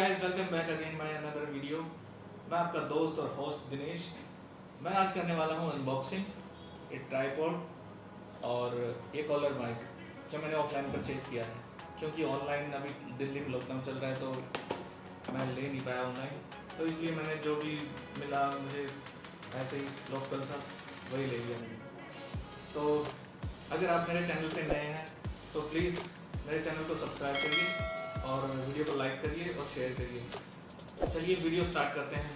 Guys, welcome back again my another video. मैं आपका दोस्त और होस्ट दिनेश। मैं आज करने वाला हूँ अनबॉक्सिंग एक ट्राइपॉड और ये कॉलर माइक जो मैंने ऑफलाइन परचेज़ किया है, क्योंकि ऑनलाइन अभी दिल्ली में लॉकडाउन चल रहा है तो मैं ले नहीं पाया ऑनलाइन, तो इसलिए मैंने जो भी मिला मुझे ऐसे ही लोकल सा वही ले लिया मैंने। तो अगर आप मेरे चैनल पर नए हैं तो प्लीज़ मेरे चैनल को सब्सक्राइब करिए और वीडियो को लाइक करिए और शेयर करिए। चलिए वीडियो स्टार्ट करते हैं।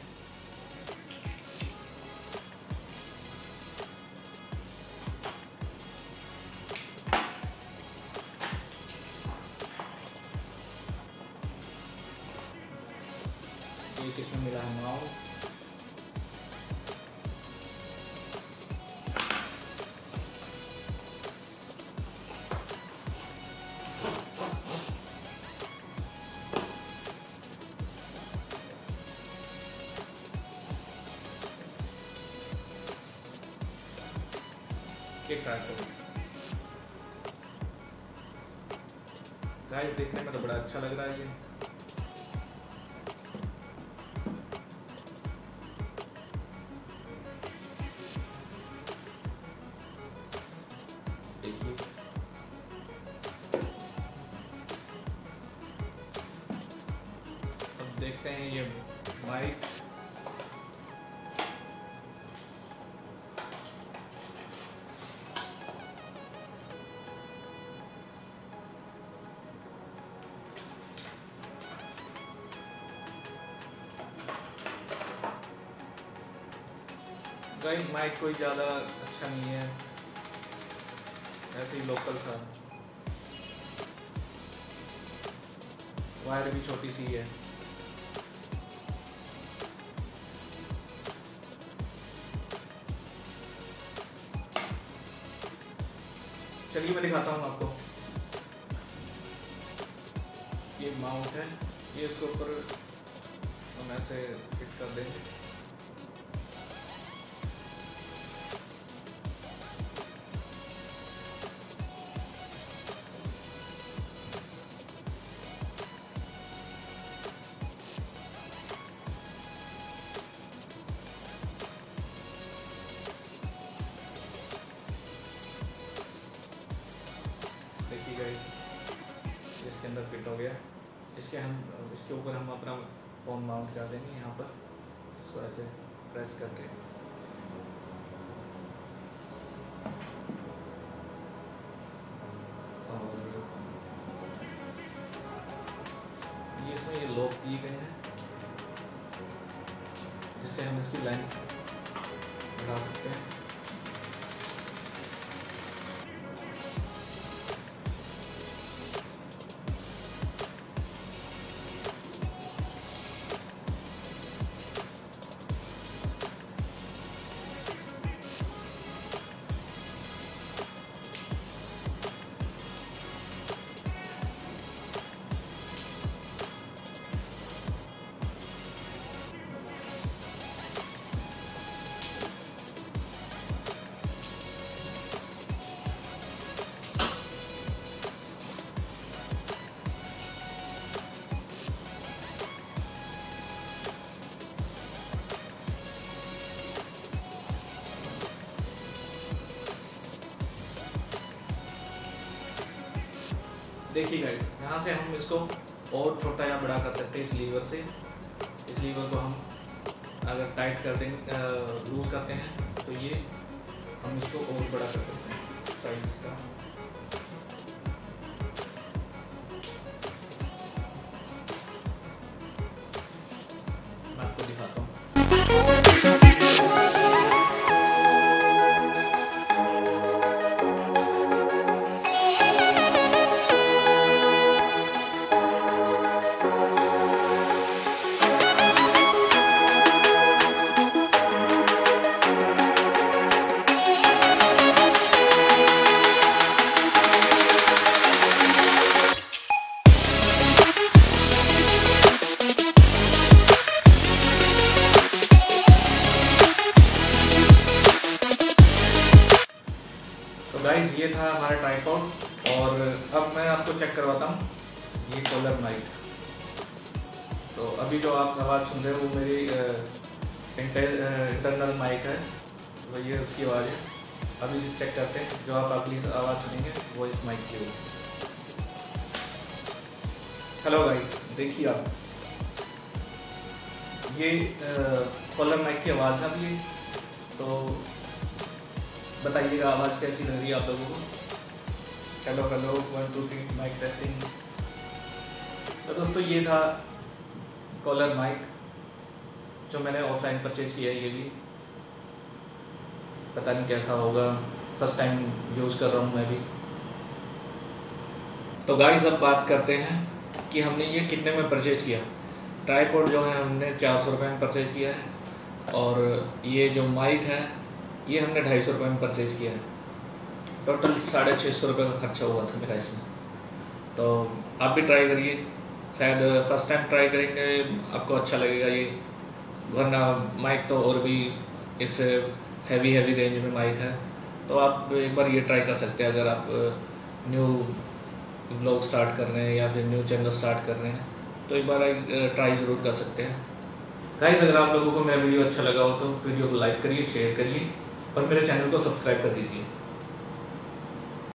एक इसमें मिला है माउस, गाइस देखने में तो बड़ा अच्छा लग रहा है ये। अब देखते हैं ये माइक। गाइस माइक कोई ज़्यादा अच्छा नहीं है, ऐसे ही लोकल सा, वायर भी छोटी सी है। चलिए मैं दिखाता हूँ आपको। ये माउंट है, ये इसके ऊपर हम ऐसे फिट कर देंगे। इसके अंदर फिट हो गया। इसके ऊपर हम अपना फ़ोन माउंट कर देंगे। यहाँ पर इसको ऐसे प्रेस करके ये इसमें ये लॉक दिए गए हैं जिससे हम इसकी लाइन बढ़ा सकते हैं। देखिए गाइस, यहाँ से हम इसको और छोटा या बड़ा कर सकते हैं इस लीवर से। इस लीवर को हम अगर टाइट कर देंगे, लूज करते हैं, तो ये हम इसको और बड़ा कर सकते हैं साइज इसका। मैं आपको दिखाता हूँ। गाइस ये था हमारा ट्राइपॉड और अब मैं आपको चेक करवाता हूँ ये कॉलर माइक। तो अभी जो आप आवाज़ सुन रहे हो वो मेरी इंटरनल माइक है, तो ये उसकी आवाज़ है। अभी चेक करते हैं, जो आप अगली आवाज़ सुनेंगे वो इस माइक की होगी। हेलो गाइस, देखिए आप, ये कॉलर माइक की आवाज़ है। अभी तो बताइएगा आवाज़ कैसी लग रही है आप लोगों को। Hello hello, 1 2 3 mike testing. तो दोस्तों, ये था कॉलर माइक जो मैंने ऑफलाइन परचेज किया है। ये भी पता नहीं कैसा होगा, फर्स्ट टाइम यूज़ कर रहा हूँ मैं भी। तो गाइस, अब बात करते हैं कि हमने ये कितने में परचेज किया। ट्राईपॉड जो है हमने 400 रुपये में परचेज किया है, और ये जो माइक है ये हमने 250 रुपये में परचेज़ किया है। टोटल 650 रुपये का खर्चा हुआ था मेरा इसमें। तो आप भी ट्राई करिए, शायद फर्स्ट टाइम ट्राई करेंगे आपको अच्छा लगेगा ये, वरना माइक तो और भी इससे हैवी रेंज में माइक है। तो आप एक बार ये ट्राई कर सकते हैं अगर आप न्यू ब्लॉग स्टार्ट कर रहे हैं या फिर न्यू चैनल स्टार्ट कर रहे हैं, तो एक बार ट्राई ज़रूर कर सकते हैं। गाइस, अगर आप लोगों को मेरा वीडियो अच्छा लगा हो तो वीडियो को लाइक करिए, शेयर करिए और मेरे चैनल को सब्सक्राइब कर दीजिए।